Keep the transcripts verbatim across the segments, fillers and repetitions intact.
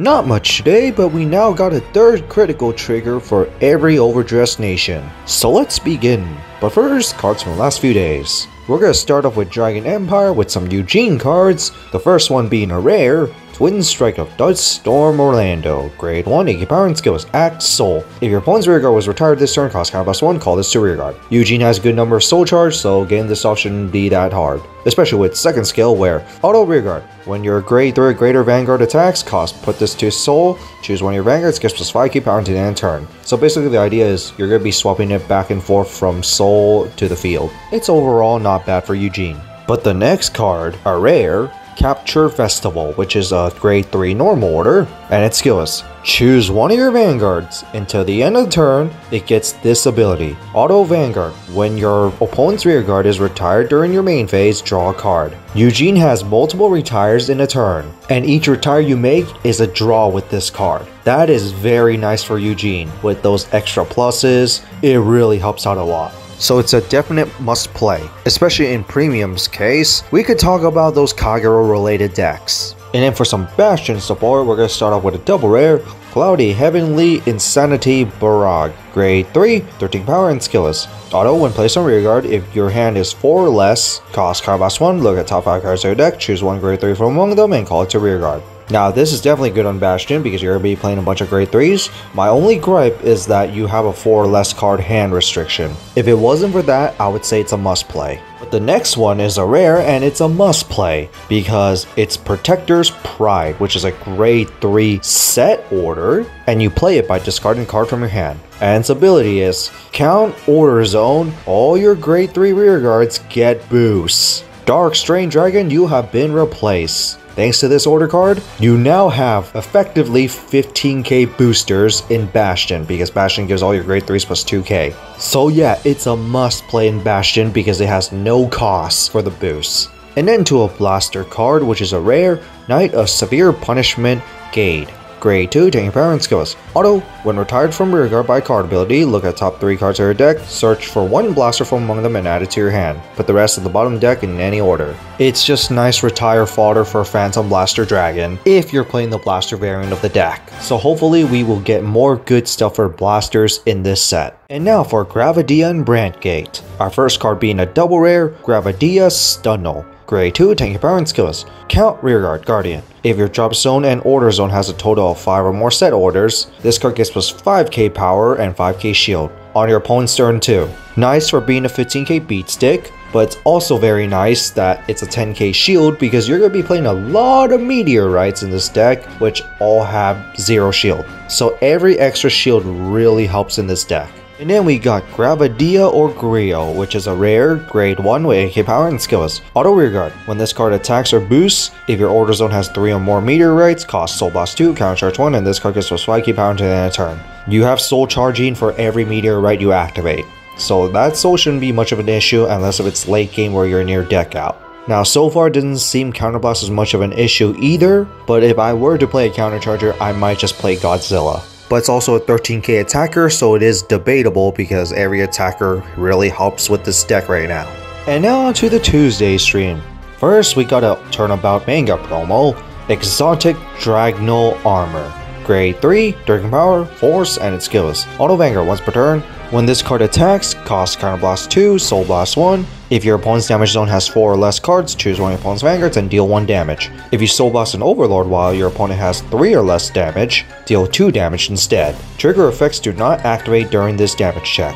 Not much today, but we now got a third critical trigger for every Overdress nation. So let's begin. But first, cards from the last few days. We're gonna start off with Dragon Empire with some Eugene cards, the first one being a rare, Wind Strike of Dutch Storm Orlando. Grade one, Iggy Power and Skill is Act Soul. If your opponent's rearguard was retired this turn, cost counter plus one, call this to rearguard. Eugene has a good number of soul charge, so getting this off shouldn't be that hard. Especially with second skill where auto rearguard. When your grade three or greater vanguard attacks, cost put this to soul, choose one of your vanguards, gets plus five, keep power until the end of turn. So basically the idea is you're going to be swapping it back and forth from soul to the field. It's overall not bad for Eugene. But the next card, a rare, Capture Festival, which is a grade three normal order, and its skill is choose one of your vanguards. Until the end of the turn, it gets this ability, Auto Vanguard. When your opponent's rearguard is retired during your main phase, draw a card. Eugene has multiple retires in a turn, and each retire you make is a draw with this card. That is very nice for Eugene. With those extra pluses, it really helps out a lot. So it's a definite must play, especially in Premium's case. We could talk about those Kagero related decks. And then for some Bastion support, we're going to start off with a double rare, Cloudy Heavenly Insanity Barag. Grade three, thirteen power and skill is auto, when placed on rearguard, if your hand is four or less, cost card plus one, look at top five cards of your deck, choose one grade three from among them and call it to rearguard. Now this is definitely good on Bastion because you're going to be playing a bunch of grade threes. My only gripe is that you have a four or less card hand restriction. If it wasn't for that, I would say it's a must play. But the next one is a rare and it's a must play because it's Protector's Pride, which is a grade three set order, and you play it by discarding a card from your hand. And its ability is count order zone, all your grade three rearguards get boosts. Dark Strain Dragon, you have been replaced. Thanks to this order card, you now have effectively fifteen K boosters in Bastion because Bastion gives all your grade threes plus two K. So yeah, it's a must play in Bastion because it has no costs for the boosts. And then to a blaster card, which is a rare, Knight of Severe Punishment Gade. Grade two, taking power and skill is auto, when retired from rearguard by card ability, look at top three cards of your deck, search for one blaster from among them and add it to your hand. Put the rest of the bottom deck in any order. It's just nice retire fodder for Phantom Blaster Dragon if you're playing the blaster variant of the deck. So hopefully we will get more good stuff for blasters in this set. And now for Gravidia and Brandgate. Our first card being a double rare, Gravidia Stunnel. Grade two, tank power and skill is count rearguard guardian. If your drop zone and order zone has a total of five or more set orders, this card gets plus five K power and five K shield on your opponent's turn too. Nice for being a fifteen K beat stick, but it's also very nice that it's a ten K shield because you're going to be playing a lot of meteorites in this deck, which all have zero shield. So every extra shield really helps in this deck. And then we got Gravidia or Greo, which is a rare, grade one with A K power and skill is auto rearguard. When this card attacks or boosts, if your order zone has three or more meteorites, cost soul blast two, counter charge one, and this card gets plus five K power until the end of turn. You have soul charging for every meteorite you activate, so that soul shouldn't be much of an issue unless if it's late game where you're near deck out. Now so far it doesn't seem counterblast as much of an issue either, but if I were to play a counter charger, I might just play Godzilla. But it's also a thirteen K attacker, so it is debatable because every attacker really helps with this deck right now. And now on to the Tuesday stream. First, we got a Turnabout manga promo, Exotic Dragnull Armor. Grade three, Dragon Power, Force, and its skill is auto vanguard once per turn. When this card attacks, cost counter blast two, soul blast one. If your opponent's damage zone has four or less cards, choose one of your opponent's vanguards and deal one damage. If you soul blast an overlord while your opponent has three or less damage, deal two damage instead. Trigger effects do not activate during this damage check.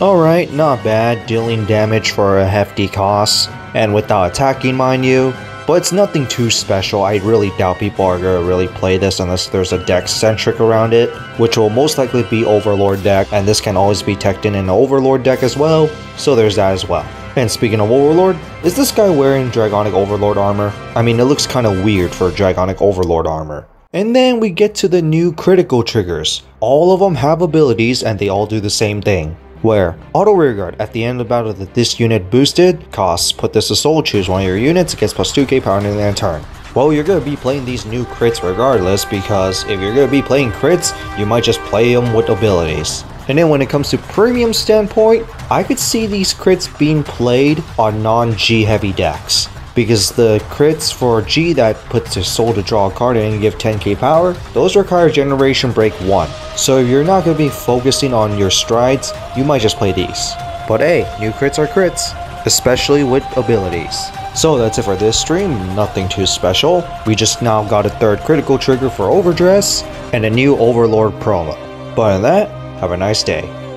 Alright, not bad, dealing damage for a hefty cost, and without attacking, mind you. But it's nothing too special. I really doubt people are going to really play this unless there's a deck centric around it, which will most likely be Overlord deck, and this can always be teched in an Overlord deck as well, so there's that as well. And speaking of Overlord, is this guy wearing Dragonic Overlord armor? I mean, it looks kind of weird for Dragonic Overlord armor. And then we get to the new critical triggers. All of them have abilities and they all do the same thing. Where auto rearguard at the end of the battle that this unit boosted, costs put this to soul, choose one of your units, it gets plus two K power in the end turn. Well, you're going to be playing these new crits regardless, because if you're going to be playing crits, you might just play them with abilities. And then when it comes to premium standpoint, I could see these crits being played on non G heavy decks, because the crits for G that puts a soul to draw a card in and give ten K power, those require Generation Break one. So if you're not going to be focusing on your strides, you might just play these. But hey, new crits are crits, especially with abilities. So that's it for this stream, nothing too special. We just now got a third critical trigger for Overdress and a new Overlord promo. But in that, have a nice day.